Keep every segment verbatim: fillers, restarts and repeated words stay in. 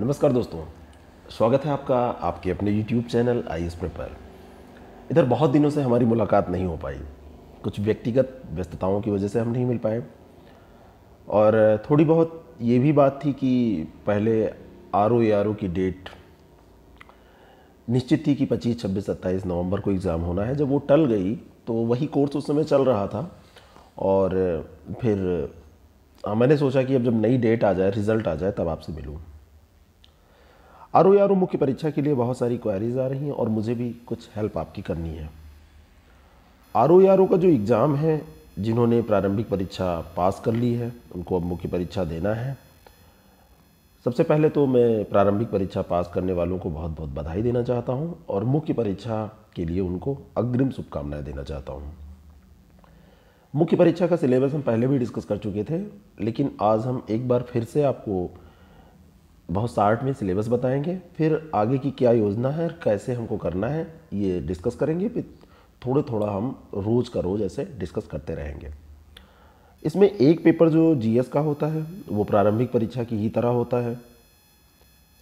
नमस्कार दोस्तों, स्वागत है आपका आपके अपने YouTube channel I A S prep पर। इधर बहुत दिनों से हमारी मुलाकात नहीं हो पाई, कुछ व्यक्तिगत व्यस्तताओं की वजह से हम नहीं मिल पाए। और थोड़ी बहुत ये भी बात थी कि पहले R O A R O की डेट निश्चित थी कि पच्चीस, छब्बीस, सत्ताईस नवंबर को एग्ज़ाम होना है। जब वो टल गई तो वही कोर्स उस समय चल रहा था और फिर मैंने सोचा कि अब जब नई डेट आ जाए, रिज़ल्ट आ जाए, तब आपसे मिलूँ। R O A R O मुख्य परीक्षा के लिए बहुत सारी क्वारीज आ रही हैं और मुझे भी कुछ हेल्प आपकी करनी है। R O A R O का जो एग्ज़ाम है, जिन्होंने प्रारंभिक परीक्षा पास कर ली है उनको अब मुख्य परीक्षा देना है। सबसे पहले तो मैं प्रारंभिक परीक्षा पास करने वालों को बहुत बहुत बधाई देना चाहता हूं और मुख्य परीक्षा के लिए उनको अग्रिम शुभकामनाएँ देना चाहता हूँ। मुख्य परीक्षा का सिलेबस हम पहले भी डिस्कस कर चुके थे, लेकिन आज हम एक बार फिर से आपको बहुत सार्ट में सिलेबस बताएंगे, फिर आगे की क्या योजना है और कैसे हमको करना है ये डिस्कस करेंगे। फिर थोड़ा थोड़ा हम रोज़ का रोज़ ऐसे डिस्कस करते रहेंगे। इसमें एक पेपर जो जी एस का होता है वो प्रारंभिक परीक्षा की ही तरह होता है।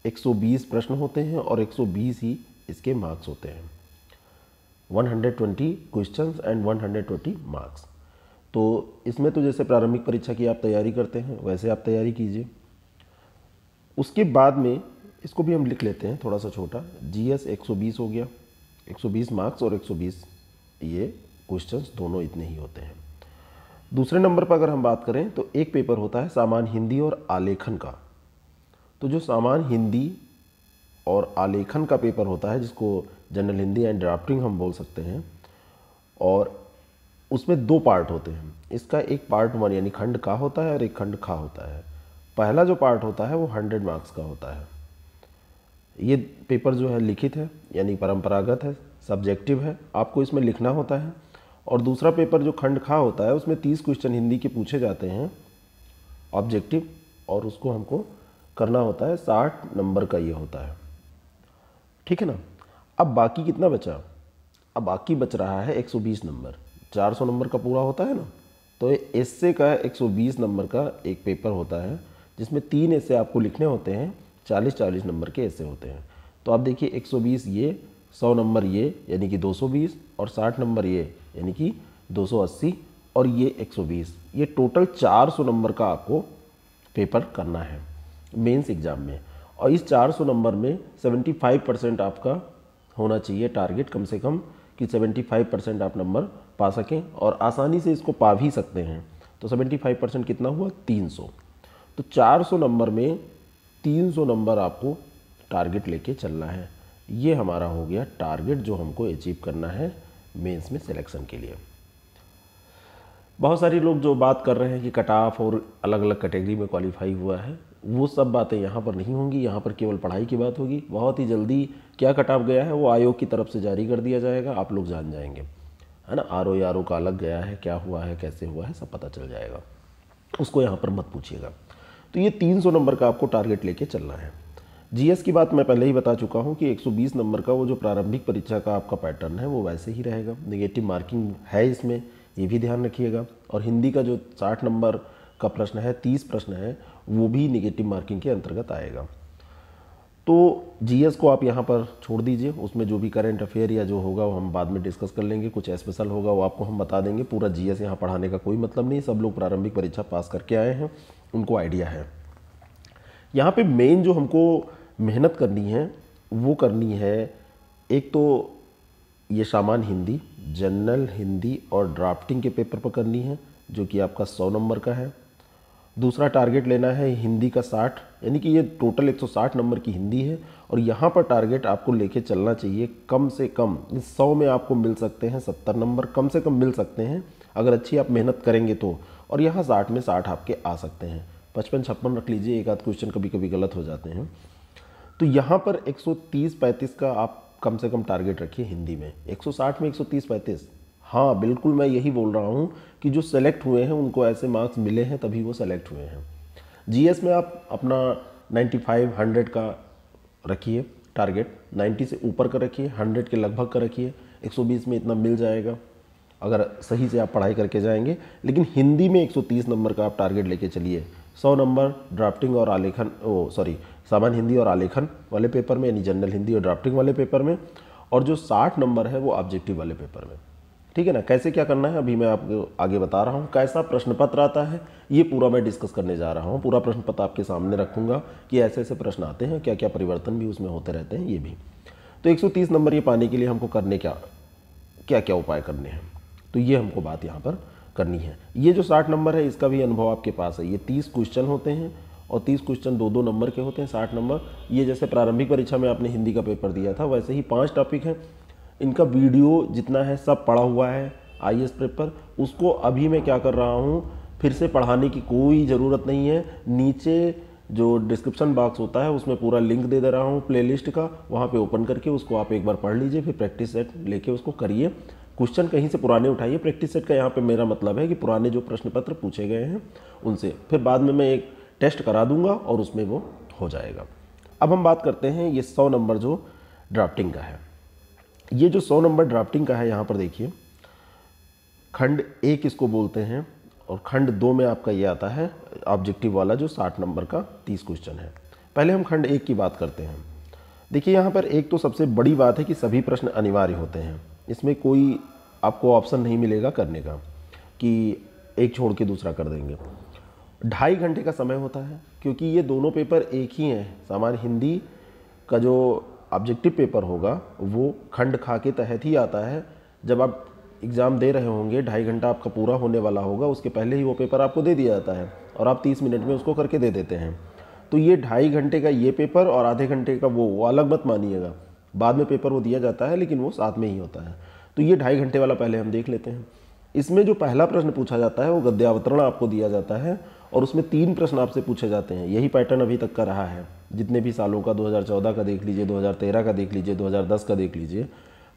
एक सौ बीस प्रश्न होते हैं और एक सौ बीस ही इसके मार्क्स होते हैं। एक सौ बीस क्वेश्चंस एंड एक सौ बीस मार्क्स। तो इसमें तो जैसे प्रारंभिक परीक्षा की आप तैयारी करते हैं वैसे आप तैयारी कीजिए। उसके बाद में इसको भी हम लिख लेते हैं थोड़ा सा छोटा। जी एस एक सौ बीस हो गया, एक सौ बीस मार्क्स और एक सौ बीस ये क्वेश्चंस दोनों इतने ही होते हैं। दूसरे नंबर पर अगर हम बात करें तो एक पेपर होता है सामान्य हिंदी और आलेखन का। तो जो सामान्य हिंदी और आलेखन का पेपर होता है, जिसको जनरल हिंदी एंड ड्राफ्टिंग हम बोल सकते हैं, और उसमें दो पार्ट होते हैं। इसका एक पार्ट वन यानी खंड का होता है और एक खंड खा होता है। पहला जो पार्ट होता है वो हंड्रेड मार्क्स का होता है। ये पेपर जो है लिखित है यानी परंपरागत है, सब्जेक्टिव है, आपको इसमें लिखना होता है। और दूसरा पेपर जो खंड खा होता है उसमें तीस क्वेश्चन हिंदी के पूछे जाते हैं, ऑब्जेक्टिव, और उसको हमको करना होता है। साठ नंबर का ये होता है, ठीक है ना। अब बाकी कितना बचा? अब बाकी बच रहा है एक सौ बीस नंबर। चार सौ नंबर का पूरा होता है ना, तो एस्से का एक सौ बीस नंबर का एक पेपर होता है जिसमें तीन ऐसे आपको लिखने होते हैं। चालीस चालीस नंबर के ऐसे होते हैं। तो आप देखिए एक सौ बीस ये, सौ नंबर ये यानी कि दो सौ बीस, और साठ नंबर ये यानी कि दो सौ अस्सी, और ये एक सौ बीस। ये टोटल चार सौ नंबर का आपको पेपर करना है मेंस एग्ज़ाम में। और इस चार सौ नंबर में पचहत्तर परसेंट आपका होना चाहिए टारगेट, कम से कम कि पचहत्तर परसेंट आप नंबर पा सकें और आसानी से इसको पा भी सकते हैं। तो पचहत्तर परसेंट कितना हुआ? तीन सौ। तो चार सौ नंबर में तीन सौ नंबर आपको टारगेट लेके चलना है। ये हमारा हो गया टारगेट जो हमको अचीव करना है मेंस में सिलेक्शन के लिए। बहुत सारे लोग जो बात कर रहे हैं कि कट ऑफ और अलग अलग कैटेगरी में क्वालिफाई हुआ है, वो सब बातें यहाँ पर नहीं होंगी। यहाँ पर केवल पढ़ाई की बात होगी। बहुत ही जल्दी क्या कट ऑफ गया है वो आयोग की तरफ से जारी कर दिया जाएगा, आप लोग जान जाएंगे, है ना। आर ओ या आर ओ का अलग गया है, क्या हुआ है, कैसे हुआ है, सब पता चल जाएगा, उसको यहाँ पर मत पूछिएगा। तो ये तीन सौ नंबर का आपको टारगेट लेके चलना है। जीएस की बात मैं पहले ही बता चुका हूँ कि एक सौ बीस नंबर का वो जो प्रारंभिक परीक्षा का आपका पैटर्न है वो वैसे ही रहेगा। नेगेटिव मार्किंग है इसमें, ये भी ध्यान रखिएगा। और हिंदी का जो साठ नंबर का प्रश्न है, तीस प्रश्न है, वो भी नेगेटिव मार्किंग के अंतर्गत आएगा। तो जीएस को आप यहाँ पर छोड़ दीजिए। उसमें जो भी करेंट अफेयर या जो होगा वो हम बाद में डिस्कस कर लेंगे। कुछ स्पेशल होगा वो आपको हम बता देंगे। पूरा जीएस यहाँ पढ़ाने का कोई मतलब नहीं। सब लोग प्रारंभिक परीक्षा पास करके आए हैं, उनको आइडिया है। यहाँ पे मेन जो हमको मेहनत करनी है वो करनी है, एक तो ये सामान्य हिंदी, जनरल हिंदी और ड्राफ्टिंग के पेपर पर करनी है, जो कि आपका सौ नंबर का है। दूसरा टारगेट लेना है हिंदी का साठ, यानी कि ये टोटल एक सौ साठ नंबर की हिंदी है। और यहाँ पर टारगेट आपको लेके चलना चाहिए कम से कम, इस सौ में आपको मिल सकते हैं सत्तर नंबर, कम से कम मिल सकते हैं अगर अच्छी आप मेहनत करेंगे तो। और यहाँ साठ में साठ आपके आ सकते हैं, पचपन छप्पन रख लीजिए, एक आध क्वेश्चन कभी कभी गलत हो जाते हैं। तो यहाँ पर एक सौ तीस पैंतीस का आप कम से कम टारगेट रखिए हिंदी में। एक सौ साठ में एक सौ तीस पैंतीस, हाँ बिल्कुल मैं यही बोल रहा हूँ कि जो सेलेक्ट हुए हैं उनको ऐसे मार्क्स मिले हैं तभी वो सेलेक्ट हुए हैं। जीएस में आप अपना पचानवे सौ का रखिए टारगेट, नब्बे से ऊपर का रखिए, सौ के लगभग का रखिए। एक सौ बीस में इतना मिल जाएगा अगर सही से आप पढ़ाई करके जाएंगे। लेकिन हिंदी में एक सौ तीस नंबर का आप टारगेट लेके चलिए, सौ नंबर ड्राफ्टिंग और आलेखन ओ सॉरी सामान्य हिंदी और आलेखन वाले पेपर में, यानी जनरल हिंदी और ड्राफ्टिंग वाले पेपर में, और जो साठ नंबर है वो ऑब्जेक्टिव वाले पेपर में। ठीक है ना, कैसे क्या करना है अभी मैं आपको आगे बता रहा हूँ। कैसा प्रश्न पत्र आता है ये पूरा मैं डिस्कस करने जा रहा हूँ। पूरा प्रश्न पत्र आपके सामने रखूँगा कि ऐसे ऐसे प्रश्न आते हैं, क्या क्या परिवर्तन भी उसमें होते रहते हैं ये भी। तो एक सौ तीस नंबर ये पाने के लिए हमको करने क्या क्या क्या उपाय करने हैं, तो ये हमको बात यहाँ पर करनी है। ये जो साठ नंबर है इसका भी अनुभव आपके पास है। ये तीस क्वेश्चन होते हैं और तीस क्वेश्चन दो दो नंबर के होते हैं, साठ नंबर। ये जैसे प्रारंभिक परीक्षा में आपने हिंदी का पेपर दिया था वैसे ही पाँच टॉपिक हैं। इनका वीडियो जितना है सब पढ़ा हुआ है आई ए एस प्रेप पर, उसको अभी मैं क्या कर रहा हूँ फिर से पढ़ाने की कोई ज़रूरत नहीं है। नीचे जो डिस्क्रिप्शन बॉक्स होता है उसमें पूरा लिंक दे दे रहा हूँ प्लेलिस्ट का, वहाँ पे ओपन करके उसको आप एक बार पढ़ लीजिए, फिर प्रैक्टिस सेट लेके उसको करिए। क्वेश्चन कहीं से पुराने उठाइए, प्रैक्टिस सेट का यहाँ पे मेरा मतलब है कि पुराने जो प्रश्न पत्र पूछे गए हैं उनसे। फिर बाद में मैं एक टेस्ट करा दूंगा और उसमें वो हो जाएगा। अब हम बात करते हैं ये सौ नंबर जो ड्राफ्टिंग का है। ये जो सौ नंबर ड्राफ्टिंग का है यहाँ पर देखिए, खंड एक इसको बोलते हैं, और खंड दो में आपका ये आता है ऑब्जेक्टिव वाला जो साठ नंबर का तीस क्वेश्चन है। पहले हम खंड एक की बात करते हैं। देखिए यहाँ पर एक तो सबसे बड़ी बात है कि सभी प्रश्न अनिवार्य होते हैं, इसमें कोई आपको ऑप्शन नहीं मिलेगा करने का कि एक छोड़ के दूसरा कर देंगे। ढाई घंटे का समय होता है क्योंकि ये दोनों पेपर एक ही हैं। सामान्य हिंदी का जो ऑब्जेक्टिव पेपर होगा वो खंड खा के तहत ही आता है। जब आप एग्ज़ाम दे रहे होंगे ढाई घंटा आपका पूरा होने वाला होगा, उसके पहले ही वो पेपर आपको दे दिया जाता है और आप तीस मिनट में उसको करके दे देते हैं। तो ये ढाई घंटे का ये पेपर और आधे घंटे का वो वो अलग मत मानिएगा, बाद में पेपर वो दिया जाता है लेकिन वो साथ में ही होता है। तो ये ढाई घंटे वाला पहले हम देख लेते हैं। इसमें जो पहला प्रश्न पूछा जाता है वो गद्यावतरण आपको दिया जाता है और उसमें तीन प्रश्न आपसे पूछे जाते हैं। यही पैटर्न अभी तक का रहा है, जितने भी सालों का दो हज़ार चौदह का देख लीजिए, दो हज़ार तेरह का देख लीजिए, दो हज़ार दस का देख लीजिए।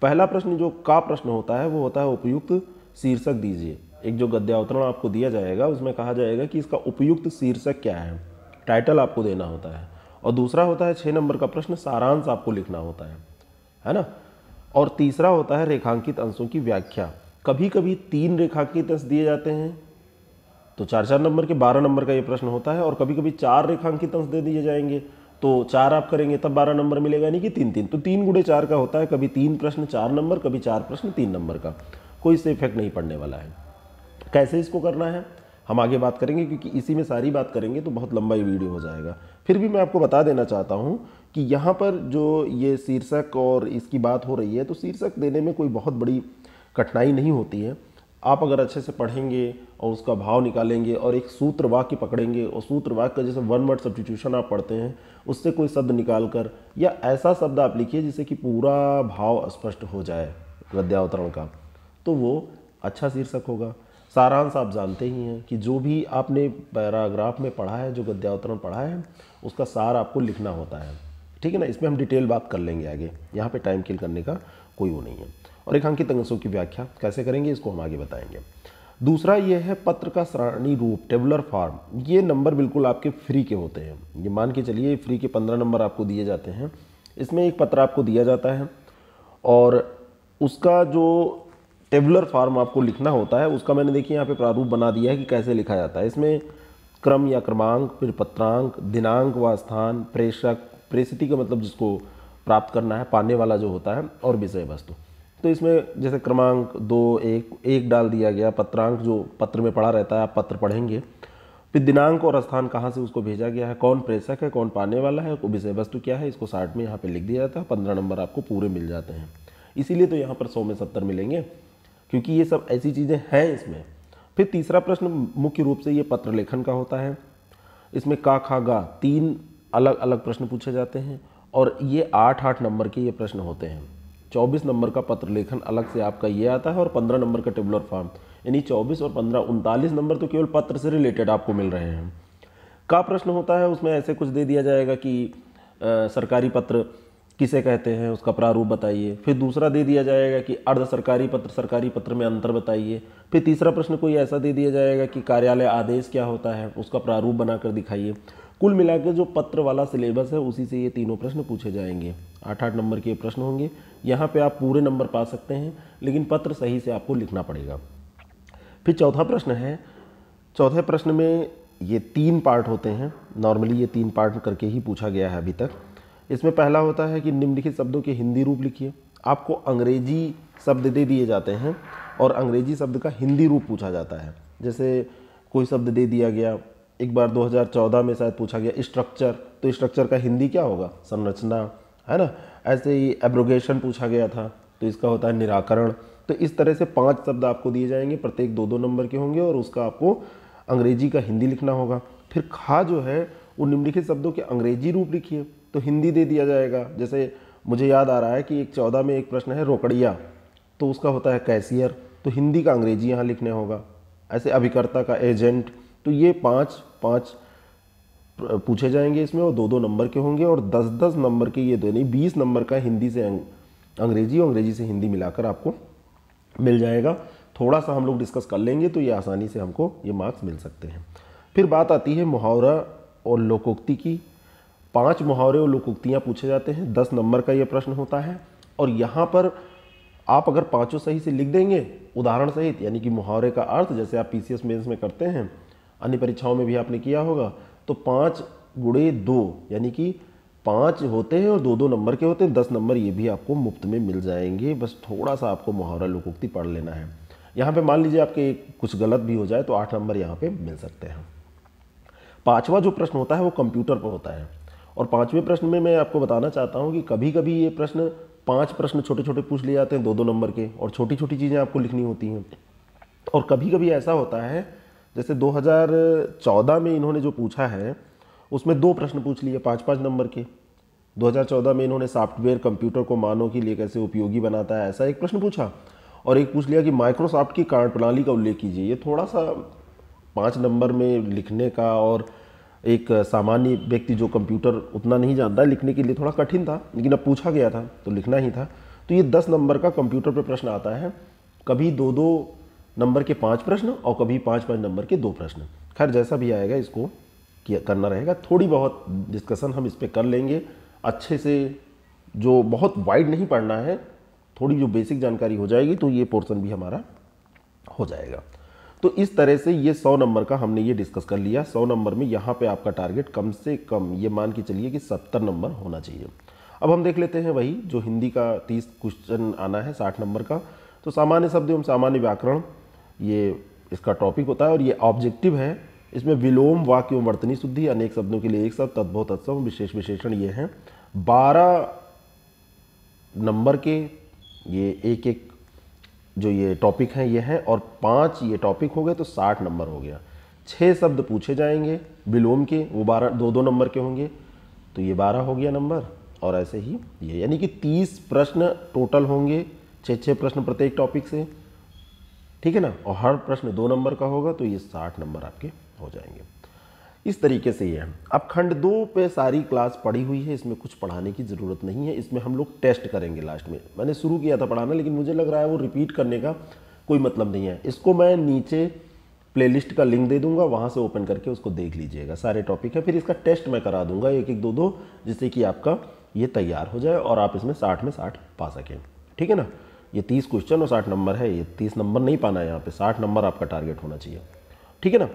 पहला प्रश्न जो का प्रश्न होता है वो होता है उपयुक्त शीर्षक दीजिए। एक जो गद्यावतरण आपको दिया जाएगा उसमें कहा जाएगा कि इसका उपयुक्त शीर्षक क्या है, टाइटल आपको देना होता है। और दूसरा होता है छः नंबर का प्रश्न, सारांश आपको लिखना होता है, है ना। और तीसरा होता है रेखांकित अंशों की व्याख्या। कभी कभी तीन रेखांकित अंश दिए जाते हैं तो चार चार नंबर के बारह नंबर का ये प्रश्न होता है, और कभी कभी चार रेखांकित अंश दे दिए जाएंगे तो चार आप करेंगे तब बारह नंबर मिलेगा, यानी कि तीन तीन। तो तीन गुड़े चार का होता है, कभी तीन प्रश्न चार नंबर, कभी चार प्रश्न तीन नंबर का। कोई इससे इफेक्ट नहीं पड़ने वाला है। कैसे इसको करना है हम आगे बात करेंगे, क्योंकि इसी में सारी बात करेंगे तो बहुत लंबा ये वीडियो हो जाएगा। फिर भी मैं आपको बता देना चाहता हूँ कि यहाँ पर जो ये शीर्षक और इसकी बात हो रही है तो शीर्षक देने में कोई बहुत बड़ी कठिनाई नहीं होती है। आप अगर अच्छे से पढ़ेंगे और उसका भाव निकालेंगे और एक सूत्र वाक्य पकड़ेंगे, और सूत्र वाक्य का जैसे वन वर्ड सब्स्टिट्यूशन आप पढ़ते हैं उससे कोई शब्द निकाल कर, या ऐसा शब्द आप लिखिए जिससे कि पूरा भाव स्पष्ट हो जाए गद्यावतरण का, तो वो अच्छा शीर्षक होगा। सारांश आप जानते ही हैं कि जो भी आपने पैराग्राफ में पढ़ा है, जो गद्यावतरण पढ़ा है, उसका सार आपको लिखना होता है। ठीक है ना, इसमें हम डिटेल बात कर लेंगे आगे, यहाँ पर टाइम किल करने का कोई वो नहीं है। और रेखांकित अंशों की व्याख्या कैसे करेंगे इसको हम आगे बताएंगे। दूसरा ये है पत्र का सारणी रूप, टेबुलर फॉर्म। ये नंबर बिल्कुल आपके फ्री के होते हैं, ये मान के चलिए फ्री के पंद्रह नंबर आपको दिए जाते हैं। इसमें एक पत्र आपको दिया जाता है और उसका जो टेबुलर फॉर्म आपको लिखना होता है उसका मैंने देखिए यहाँ पे प्रारूप बना दिया है कि कैसे लिखा जाता है। इसमें क्रम या क्रमांक, फिर पत्रांक, दिनांक व स्थान, प्रेषक, प्रेषिति का मतलब जिसको प्राप्त करना है, पाने वाला जो होता है, और विषय वस्तु। तो इसमें जैसे क्रमांक दो एक एक डाल दिया गया, पत्रांक जो पत्र में पढ़ा रहता है आप पत्र पढ़ेंगे, फिर दिनांक और स्थान कहाँ से उसको भेजा गया है, कौन प्रेषक है, कौन पाने वाला है, विषय वस्तु क्या है, इसको साठ में यहाँ पे लिख दिया जाता है। पंद्रह नंबर आपको पूरे मिल जाते हैं, इसीलिए तो यहाँ पर सौ में सत्तर मिलेंगे क्योंकि ये सब ऐसी चीज़ें हैं इसमें। फिर तीसरा प्रश्न मुख्य रूप से ये पत्र लेखन का होता है। इसमें का खा गा तीन अलग अलग प्रश्न पूछे जाते हैं और ये आठ आठ नंबर के ये प्रश्न होते हैं। चौबीस नंबर का पत्र लेखन अलग से आपका ये आता है और पंद्रह नंबर का टेबुलर फॉर्म, यानी चौबीस और पंद्रह उनतालीस नंबर तो केवल पत्र से रिलेटेड आपको मिल रहे हैं। का प्रश्न होता है, उसमें ऐसे कुछ दे दिया जाएगा कि आ, सरकारी पत्र किसे कहते हैं, उसका प्रारूप बताइए। फिर दूसरा दे दिया जाएगा कि अर्ध सरकारी पत्र, सरकारी पत्र में अंतर बताइए। फिर तीसरा प्रश्न कोई ऐसा दे दिया जाएगा कि कार्यालय आदेश क्या होता है, उसका प्रारूप बनाकर दिखाइए। कुल मिलाकर जो पत्र वाला सिलेबस है उसी से ये तीनों प्रश्न पूछे जाएंगे, आठ आठ नंबर के प्रश्न होंगे। यहाँ पे आप पूरे नंबर पा सकते हैं लेकिन पत्र सही से आपको लिखना पड़ेगा। फिर चौथा प्रश्न है, चौथे प्रश्न में ये तीन पार्ट होते हैं, नॉर्मली ये तीन पार्ट करके ही पूछा गया है अभी तक। इसमें पहला होता है कि निम्नलिखित शब्दों के हिंदी रूप लिखिए। आपको अंग्रेजी शब्द दे दिए जाते हैं और अंग्रेजी शब्द का हिंदी रूप पूछा जाता है। जैसे कोई शब्द दे दिया गया, एक बार दो हज़ार चौदह में शायद पूछा गया स्ट्रक्चर, तो स्ट्रक्चर का हिंदी क्या होगा, संरचना, है ना। ऐसे ही एब्रोगेशन पूछा गया था तो इसका होता है निराकरण। तो इस तरह से पांच शब्द आपको दिए जाएंगे, प्रत्येक दो दो नंबर के होंगे और उसका आपको अंग्रेजी का हिंदी लिखना होगा। फिर खा जो है वो निम्नलिखित शब्दों के अंग्रेजी रूप लिखिए तो हिंदी दे दिया जाएगा। जैसे मुझे याद आ रहा है कि एक चौदह में एक प्रश्न है रोकड़िया, तो उसका होता है कैशियर, तो हिंदी का अंग्रेजी यहाँ लिखने होगा। ऐसे अभिकर्ता का एजेंट, तो ये पाँच पाँच पूछे जाएंगे इसमें और दो दो नंबर के होंगे और दस दस नंबर के, ये दो नहीं बीस नंबर का हिंदी से अंग्रेजी और अंग्रेजी से हिंदी मिलाकर आपको मिल जाएगा। थोड़ा सा हम लोग डिस्कस कर लेंगे तो ये आसानी से हमको ये मार्क्स मिल सकते हैं। फिर बात आती है मुहावरा और लोकोक्ति की। पांच मुहावरे और लोकोक्तियाँ पूछे जाते हैं, दस नंबर का ये प्रश्न होता है और यहाँ पर आप अगर पाँचों सही से लिख देंगे उदाहरण सहित, यानी कि मुहावरे का अर्थ जैसे आप पी सी एस मेन्स में करते हैं, अन्य परीक्षाओं में भी आपने किया होगा, तो पाँच गुणे दो यानी कि पाँच होते हैं और दो दो नंबर के होते हैं, दस नंबर ये भी आपको मुफ्त में मिल जाएंगे। बस थोड़ा सा आपको मुहावरा लोकोक्ति पढ़ लेना है। यहाँ पे मान लीजिए आपके कुछ गलत भी हो जाए तो आठ नंबर यहाँ पे मिल सकते हैं। पाँचवा जो प्रश्न होता है वो कंप्यूटर पर होता है और पाँचवें प्रश्न में मैं आपको बताना चाहता हूँ कि कभी कभी ये प्रश्न पाँच प्रश्न छोटे छोटे पूछ लिए जाते हैं दो दो नंबर के और छोटी छोटी चीज़ें आपको लिखनी होती हैं। और कभी कभी ऐसा होता है जैसे दो हज़ार चौदह में इन्होंने जो पूछा है उसमें दो प्रश्न पूछ लिए पाँच पाँच नंबर के। दो हज़ार चौदह में इन्होंने सॉफ्टवेयर कंप्यूटर को मानव के लिए कैसे उपयोगी बनाता है, ऐसा एक प्रश्न पूछा और एक पूछ लिया कि माइक्रोसॉफ्ट की कार्य प्रणाली का उल्लेख कीजिए। ये थोड़ा सा पाँच नंबर में लिखने का और एक सामान्य व्यक्ति जो कंप्यूटर उतना नहीं जानता लिखने के लिए थोड़ा कठिन था, लेकिन अब पूछा गया था तो लिखना ही था। तो ये दस नंबर का कंप्यूटर पर प्रश्न आता है, कभी दो दो नंबर के पांच प्रश्न और कभी पांच पांच नंबर के दो प्रश्न। खैर जैसा भी आएगा इसको किया करना रहेगा। थोड़ी बहुत डिस्कशन हम इस पर कर लेंगे अच्छे से, जो बहुत वाइड नहीं पढ़ना है, थोड़ी जो बेसिक जानकारी हो जाएगी तो ये पोर्शन भी हमारा हो जाएगा। तो इस तरह से ये सौ नंबर का हमने ये डिस्कस कर लिया। सौ नंबर में यहाँ पे आपका टारगेट कम से कम ये मान के चलिए कि सत्तर नंबर होना चाहिए। अब हम देख लेते हैं वही जो हिंदी का तीस क्वेश्चन आना है साठ नंबर का। तो सामान्य शब्द एवं सामान्य व्याकरण ये इसका टॉपिक होता है और ये ऑब्जेक्टिव है। इसमें विलोम, वाक्य एवं वर्तनी शुद्धि, अनेक शब्दों के लिए एक शब्द, तद्भव तत्सम, विशेष विशेषण, ये हैं। बारह नंबर के ये एक एक जो ये टॉपिक हैं ये हैं और पांच ये टॉपिक हो गए तो साठ नंबर हो गया। छः शब्द पूछे जाएंगे विलोम के, वो बारह दो दो नंबर के होंगे तो ये बारह हो गया नंबर और ऐसे ही ये, यानी कि तीस प्रश्न टोटल होंगे, छः छः प्रश्न प्रत्येक टॉपिक से, ठीक है ना। और हर प्रश्न दो नंबर का होगा तो ये साठ नंबर आपके हो जाएंगे। इस तरीके से ये है। अब खंड दो पे सारी क्लास पढ़ी हुई है, इसमें कुछ पढ़ाने की ज़रूरत नहीं है। इसमें हम लोग टेस्ट करेंगे लास्ट में। मैंने शुरू किया था पढ़ाना लेकिन मुझे लग रहा है वो रिपीट करने का कोई मतलब नहीं है। इसको मैं नीचे प्लेलिस्ट का लिंक दे दूँगा, वहाँ से ओपन करके उसको देख लीजिएगा, सारे टॉपिक है। फिर इसका टेस्ट मैं करा दूँगा एक एक दो दो, जिससे कि आपका ये तैयार हो जाए और आप इसमें साठ में साठ पा सकें, ठीक है ना। ये तीस क्वेश्चन और साठ नंबर है, ये तीस नंबर नहीं पाना है, यहाँ पे साठ नंबर आपका टारगेट होना चाहिए, ठीक है ना।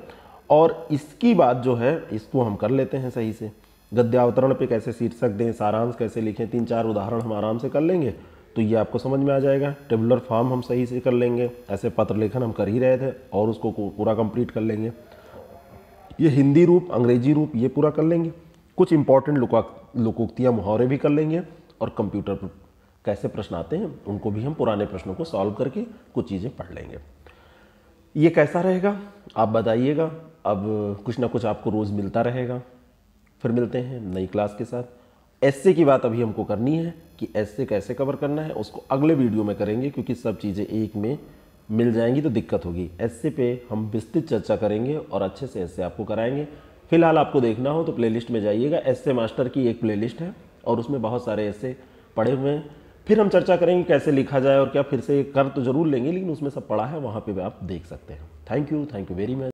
और इसकी बात जो है इसको हम कर लेते हैं सही से। गद्यावतरण पे कैसे शीर्षक दें, सारांश कैसे लिखें, तीन चार उदाहरण हम आराम से कर लेंगे तो ये आपको समझ में आ जाएगा। टेबुलर फॉर्म हम सही से कर लेंगे, ऐसे पत्र लेखन हम कर ही रहे थे और उसको पूरा कंप्लीट कर लेंगे। ये हिंदी रूप, अंग्रेजी रूप ये पूरा कर लेंगे। कुछ इंपॉर्टेंट लोकोक्तियाँ, मुहावरे भी कर लेंगे और कंप्यूटर पर कैसे प्रश्न आते हैं उनको भी हम पुराने प्रश्नों को सॉल्व करके कुछ चीज़ें पढ़ लेंगे। ये कैसा रहेगा आप बताइएगा। अब कुछ ना कुछ आपको रोज़ मिलता रहेगा। फिर मिलते हैं नई क्लास के साथ। एस्से की बात अभी हमको करनी है कि एस्से कैसे कवर करना है, उसको अगले वीडियो में करेंगे क्योंकि सब चीज़ें एक में मिल जाएंगी तो दिक्कत होगी। एस्से पे हम विस्तृत चर्चा करेंगे और अच्छे से एस्से आपको कराएंगे। फिलहाल आपको देखना हो तो प्लेलिस्ट में जाइएगा, एस्से मास्टर की एक प्लेलिस्ट है और उसमें बहुत सारे एस्से पड़े हुए हैं। फिर हम चर्चा करेंगे कैसे लिखा जाए और क्या, फिर से कर तो जरूर लेंगे लेकिन उसमें सब पढ़ा है, वहाँ पे भी आप देख सकते हैं। Thank you, thank you very much.